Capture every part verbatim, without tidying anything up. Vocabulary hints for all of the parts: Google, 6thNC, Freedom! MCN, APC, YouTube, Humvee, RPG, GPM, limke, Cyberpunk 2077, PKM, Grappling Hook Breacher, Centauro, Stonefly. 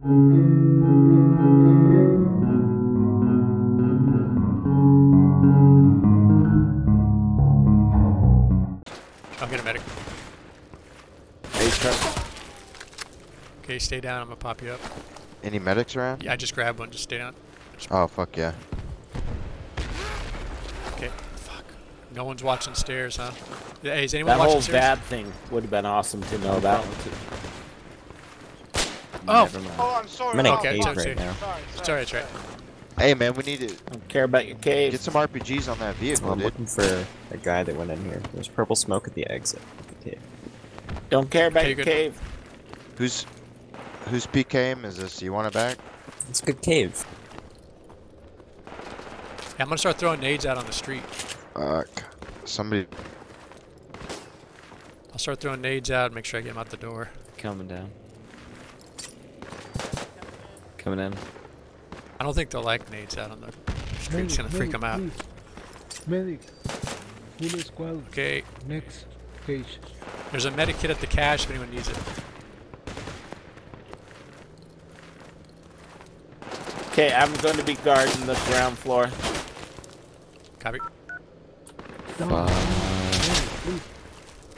I'm gonna medic. Okay, stay down. I'm gonna pop you up. Any medics around? Yeah, I just grabbed one. Just stay down. Just oh, fuck yeah. Okay, fuck. No one's watching stairs, huh? Hey, is anyone that watching stairs? That whole bad thing would have been awesome to know that one too. Oh! Never mind. Oh, I'm sorry. I'm in a okay, cave right sorry. now. Sorry, sorry, sorry, sorry. Hey, man, we need to... I don't care about your cave. Get some R P Gs on that vehicle, I'm dude. looking for a guy that went in here. There's purple smoke at the exit. Okay. Don't care about okay, your good. cave. Who's... Whose P K M is this? You want it back? It's a good cave. Yeah, I'm gonna start throwing nades out on the street. Fuck. Somebody... I'll start throwing nades out and make sure I get them out the door. Coming down. Coming in. I don't think they'll like nades out on the street. Medic, it's gonna medic, freak them out. Please. Medic. Full squad. Okay. Next page. There's a medic kit at the cache if anyone needs it. Okay, I'm going to be guarding the ground floor. Copy. Uh,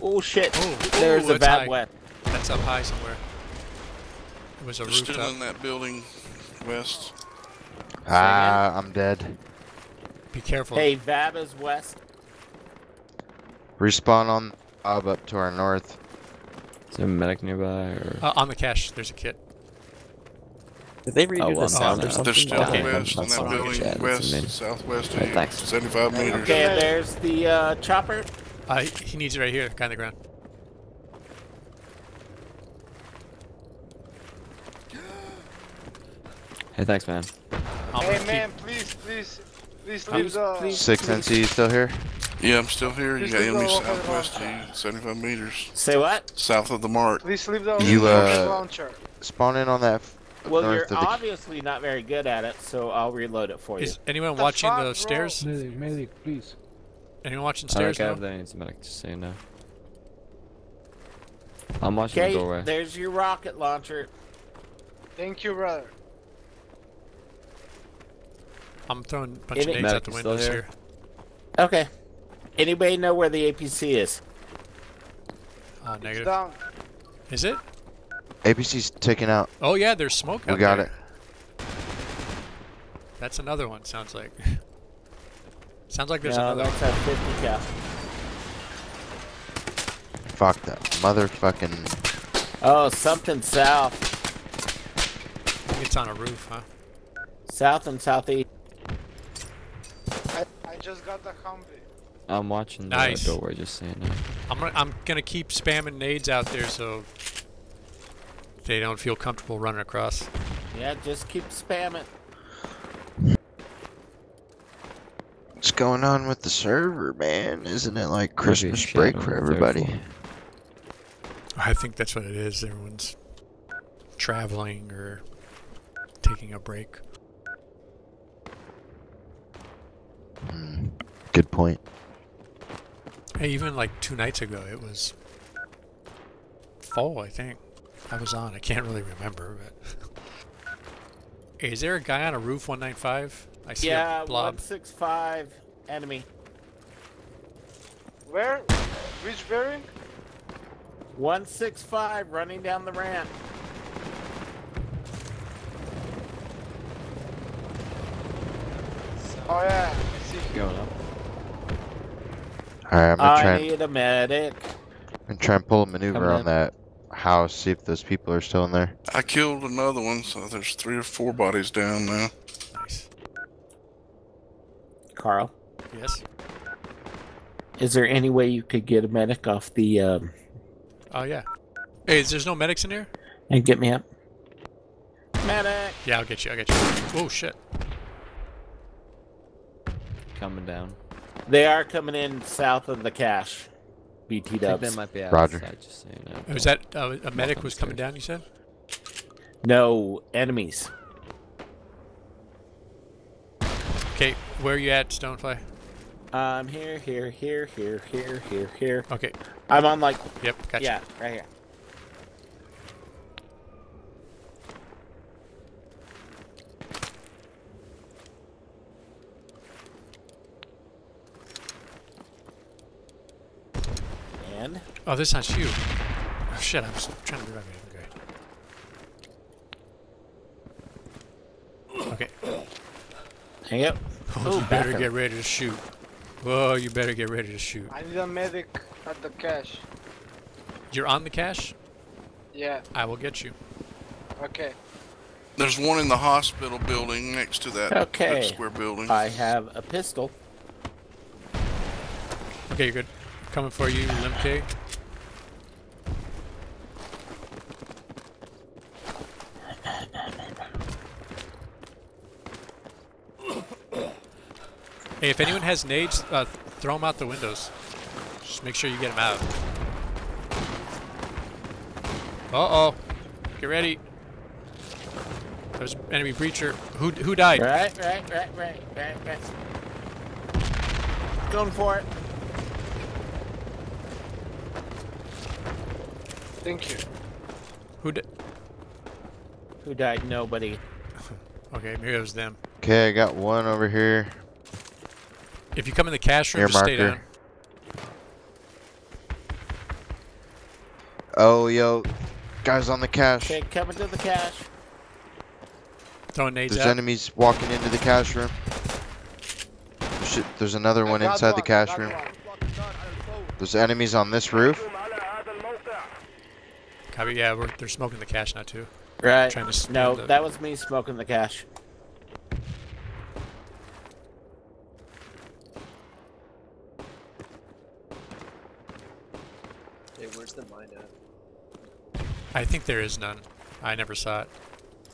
oh shit! Oh, there's oh, a bad wet. That's up high somewhere. It was a rooftop. Still in that building, west. Ah, uh, I'm dead. Be careful. Hey, Vab is west. Respawn on Bob up to our north. Is there a medic nearby? Or? Uh, on the cache, there's a kit. Did they redo oh, well, the sound? Oh, they're still okay. west, in that building, yeah, west, southwest, right, seventy-five meters. Okay, there's the uh, chopper. Uh, he needs it right here, kind of ground. Hey, thanks, man. Hey, man, please, please, please leave the... six N C still here? Yeah, I'm still here. You got enemy southwest, seventy-five meters. Say what? South of the mark. Please leave the you, uh, launcher. Spawn in on that... Well, North you're obviously not very good at it, so I'll reload it for you. Is anyone the watching the roll. stairs? Medic, medic, please. Anyone watching stairs? I don't think I have medic to say no. I'm watching okay, the doorway. There's your rocket launcher. Thank you, brother. I'm throwing a bunch Any of nades out the windows here. here. Okay. Anybody know where the A P C is? Uh, negative. It's down. Is it? A P C's taken out. Oh yeah, there's smoke out there. We got it. That's another one, sounds like. Sounds like there's no, another that's one. At fifty cal. Fuck that motherfucking... Oh, something south. It's on a roof, huh? South and southeast. I, I just got the Humvee. I'm watching the nice. doorway, just saying that. I'm gonna, I'm gonna keep spamming nades out there, so... They don't feel comfortable running across. Yeah, just keep spamming. What's going on with the server, man? Isn't it like Christmas break for everybody? I think that's what it is. Everyone's traveling or taking a break. Mm, good point. Hey, even like two nights ago, it was fall, I think. I was on. I can't really remember, but hey, is there a guy on a roof? one ninety-five. I see yeah, a blob. one sixty-five enemy. Where? Which bearing? one sixty-five running down the ramp. Oh yeah, I see you going up. All right, I'm gonna try. I need a medic. I'm trying to pull a maneuver on that house, see if those people are still in there. I killed another one, so there's three or four bodies down now. Nice. Carl? Yes? Is there any way you could get a medic off the, um... Oh, yeah. Hey, there's no medics in here? And get me up. Medic! Yeah, I'll get you, I'll get you. Oh, shit. Coming down. They are coming in south of the cache. B T Dubs. I think they might be outside, Roger. Just so you know. Was that uh, a medic was coming down, you said? No, enemies. Okay, where are you at, Stonefly? I'm um, here, here, here, here, here, here, here. Okay. I'm on like... Yep, gotcha. Yeah, right here. Oh, this has you. Oh shit, I'm trying to be right here. Okay. Okay. Hang up. Oh, you better get ready to shoot. Whoa, you better get ready to shoot. I need a medic at the cache. You're on the cache? Yeah. I will get you. Okay. There's one in the hospital building next to that, okay. that square building. I have a pistol. Okay, good. Coming for you, Limke. Hey, if anyone has nades, uh, throw them out the windows. Just make sure you get them out. Uh-oh. Get ready. There's enemy breacher. Who who died? Right, right, right, right, right, right. Going for it. Thank you. Who di Who died? Nobody. Okay, maybe it was them. Okay, I got one over here. If you come in the cash room, Air just marker. Stay down. Oh, yo. Guys on the cache. Okay, coming to the cache. Throwing nades There's out. Enemies walking into the cache room. Shit, there's another one inside one, the cache room. One. There's enemies on this roof. Copy, yeah, we're, they're smoking the cache now, too. Right. Trying to no, the... that was me smoking the cache. Hey, where's the mine at? I think there is none. I never saw it.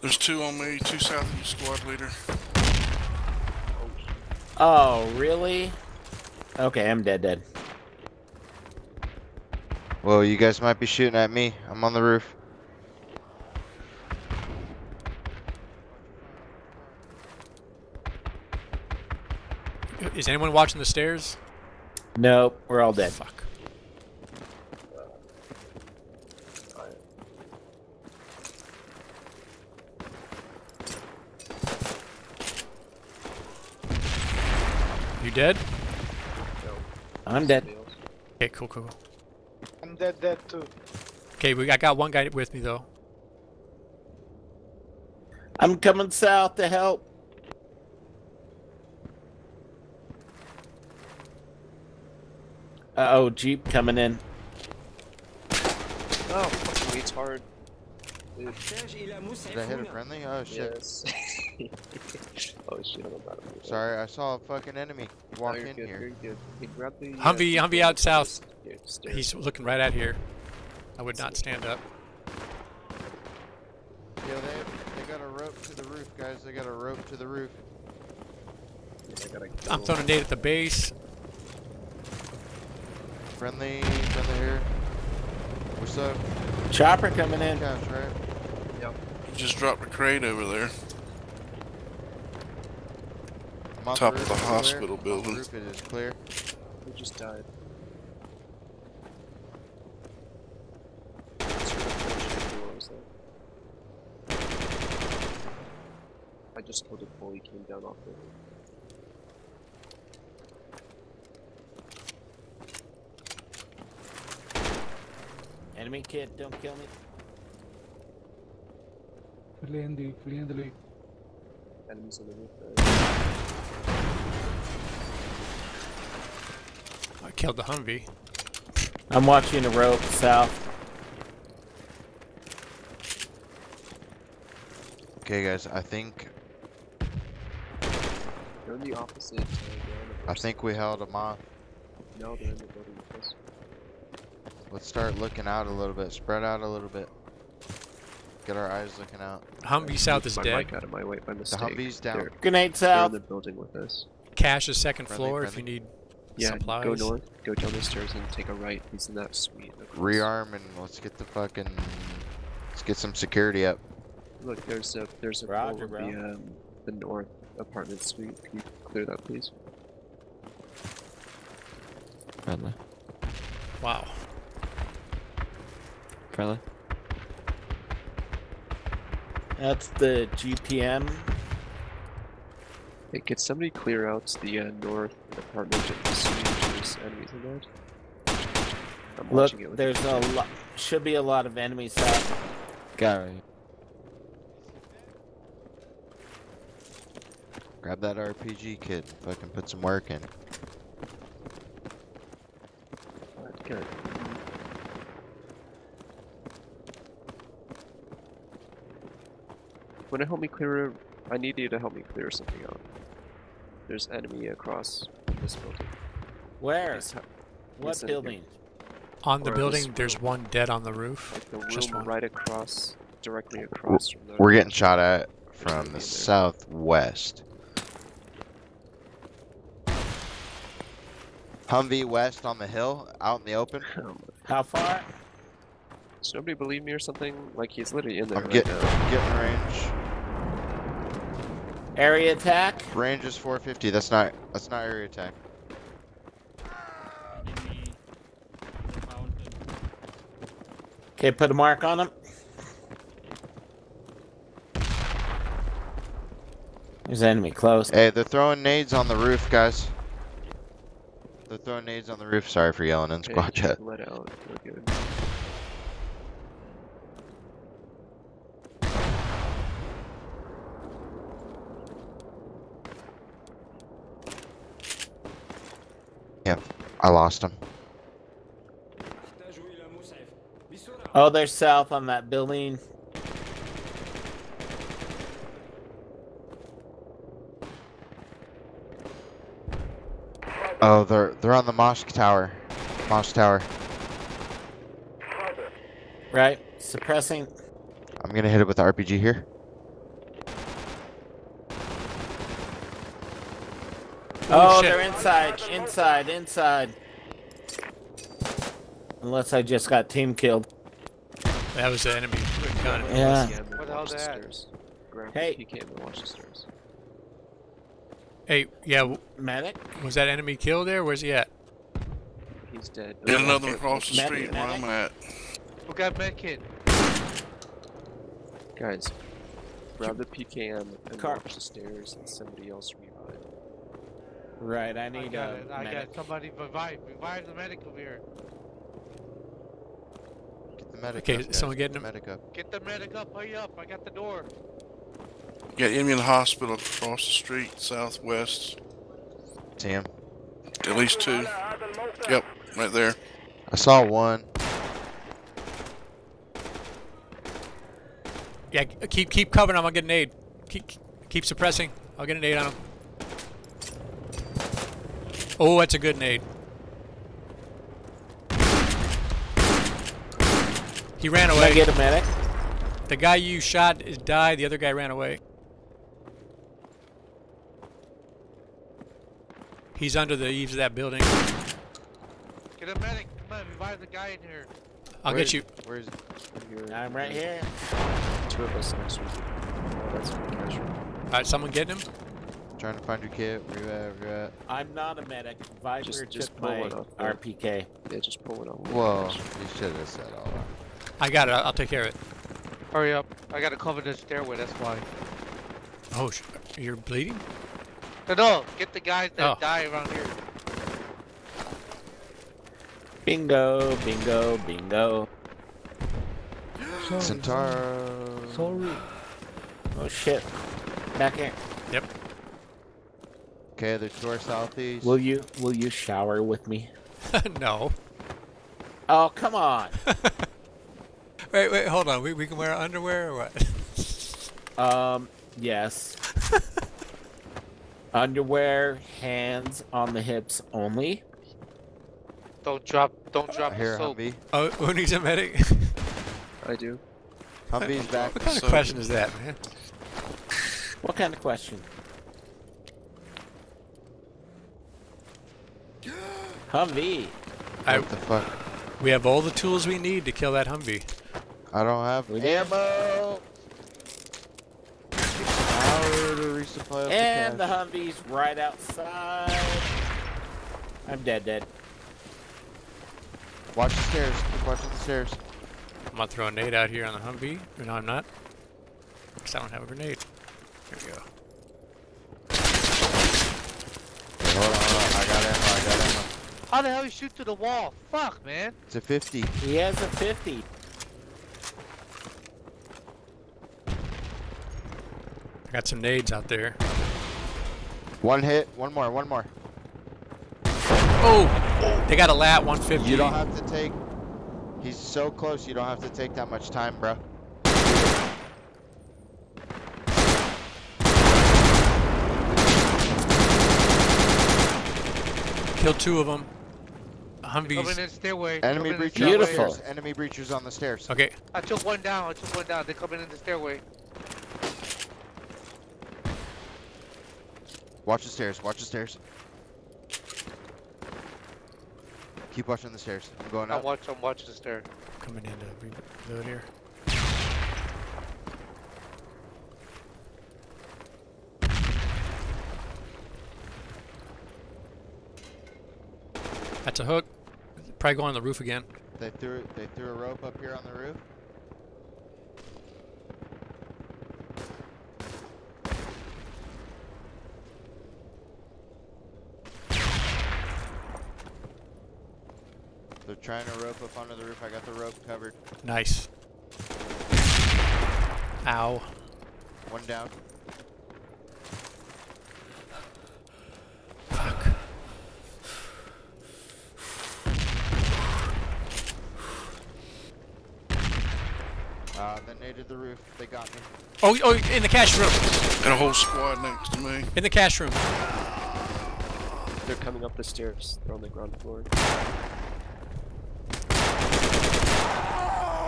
There's two on me, two south of you, squad leader. Oh, really? Okay, I'm dead, dead. Well, you guys might be shooting at me. I'm on the roof. Is anyone watching the stairs? Nope, we're all dead. Fuck. You dead? No. I'm dead. Okay, cool, cool, cool. I'm dead, dead too. Okay, we I got one guy with me though. I'm coming south to help. Uh oh, Jeep coming in. Oh, fucking retard. Dude. Did I hit a friendly? Oh shit. Yes. Oh shit, I'm about to move. Sorry, I saw a fucking enemy walk oh, in good, here. He grabbed the, Humvee, uh, Humvee out south. He's looking right at here. I would not stand up. Yeah, they, they got a rope to the roof, guys. They got a rope to the roof. I'm throwing a nade at the base. Friendly, friendly here. What's up? Chopper coming in. Couch, right? Yep. You just dropped a crate over there. Top the of the hospital clear. Building. The roof is clear. We just died. I just told the boy he came down off the roof. Enemy kid, don't kill me. Friendly, friendly. Enemies on the roof. I killed the Humvee. I'm watching the rope south. Okay, guys, I think. They're in the opposite. I think we held them off. No, they're in the building with us. Let's start looking out a little bit. Spread out a little bit. Get our eyes looking out. Humvee south is dead. Out of my way by mistake. The Humvee's down. They're, Grenade south. They're in the building with us. Cache is second friendly, floor friendly. If you need yeah, supplies. Yeah, go north. Go down the stairs and take a right. He's in that suite. Rearm and let's get the fucking. Let's get some security up. Look, there's a there's a Roger, floor in the um, the north apartment suite. Can you clear that, please? Friendly. Wow. Friendly. That's the G P M. Hey, could somebody clear out the uh, north apartment just to see if there's enemies in there? I'm Look, watching it. There's a lot. Should be a lot of enemies out. Gary. Grab that R P G kit. Fucking put some work in. That's good. Wanna help me clear? I need you to help me clear something out. There's enemy across this building. Where? It's, what it's building? On the or building, there's one dead on the roof. Like the room Just one. Right across, directly across. From the We're room. Getting shot at from the there. southwest. Humvee west on the hill, out in the open. How far? Does nobody believe me or something? Like he's literally in there. I'm right getting, now. getting range. Area attack. Range is four fifty. That's not. That's not area attack. Okay, put a mark on him. There's enemy close. Hey, they're throwing nades on the roof, guys. They're throwing nades on the roof. Sorry for yelling in squad chat. Let out. We're good. Yep, I lost him. Oh, they're south on that building. Oh, they're they're on the mosque tower. Mosque tower. Right, suppressing. I'm gonna hit it with the R P G here. Oh, oh they're inside, inside, inside. Unless I just got team killed. That was the enemy gun. Yeah. What the hell's that? Hey, you can't even watch the stairs. Hey, yeah. Medic? Was that enemy killed there? Where's he at? He's dead. Get another one across the street where I'm at. We got med kit. Guys, grab the P K M and watch the stairs and somebody else revive. Right, I need a medic. I got somebody revive. Revive the medic over here. Okay, up, someone get the medic up. Get the medic up, hurry up, I got the door. Yeah, enemy in the hospital across the street, southwest. Damn. At least two. Yep, right there. I saw one. Yeah, keep keep covering him, I'll get an aid. Keep, keep suppressing, I'll get an aid on him. Oh, that's a good nade. He ran away. Can I get a medic? The guy you shot is died. The other guy ran away. He's under the eaves of that building. Get a medic. Come on, revive the guy in here. I'll Where get is, you. Where is it? I'm right here. Two of us next week. That's casual. All right, someone getting him? I'm trying to find your kid. Where you at? Where you at? I'm not a medic. Reviver just, just pull my it up, R P K. Yeah, just pull it up. Whoa, you should have said all that. I got it. I'll take care of it. Hurry up. I got to cover the stairway. That's why. Oh, sh you're bleeding? No, no. Get the guys that oh. die around here. Bingo, bingo, bingo. Centauro. Sorry. Oh, shit. Back here. Yep. Okay, they're to our southeast. Will you, will you shower with me? No. Oh, come on. Wait, wait, hold on. We we can wear underwear or what? Um, yes. Underwear, hands on the hips only. Don't drop, don't drop the soap. Humvee. Oh, who needs a medic? I do. Humvee's back. What kind of question is that, man? What kind of question? Humvee. I, what the fuck? We have all the tools we need to kill that Humvee. I don't have ammo. Power to resupply the and the Humvee's right outside. I'm dead, dead. Watch the stairs. Keep watching the stairs. I'm gonna throw a nade out here on the Humvee. Or no, I'm not. Because I don't have a grenade. Here we go. Hold on, hold on. I got ammo. I got ammo. How the hell you shoot through the wall? Fuck, man. It's a fifty. He has a fifty. I got some nades out there. One hit. One more. One more. Oh! They got a lat one fifty. You don't have to take... He's so close, you don't have to take that much time, bro. Kill two of them. Humvees. Enemy breachers. Beautiful. Enemy breachers on the stairs. Okay. I took one down. I took one down. They're coming in the stairway. Watch the stairs. Watch the stairs. Keep watching the stairs. I'm going up. I watch, I'm watching the stairs. Coming in to reload here. That's a hook. Probably going on the roof again. They threw, they threw a rope up here on the roof. They're trying to rope up onto the roof. I got the rope covered. Nice. Ow. One down. Fuck. Uh, they naded the roof. They got me. Oh, oh, in the cash room. Got a whole squad next to me. In the cash room. They're coming up the stairs. They're on the ground floor.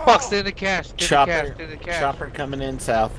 Fuck's in the cash, in the cash, in the cash. Chopper coming in south.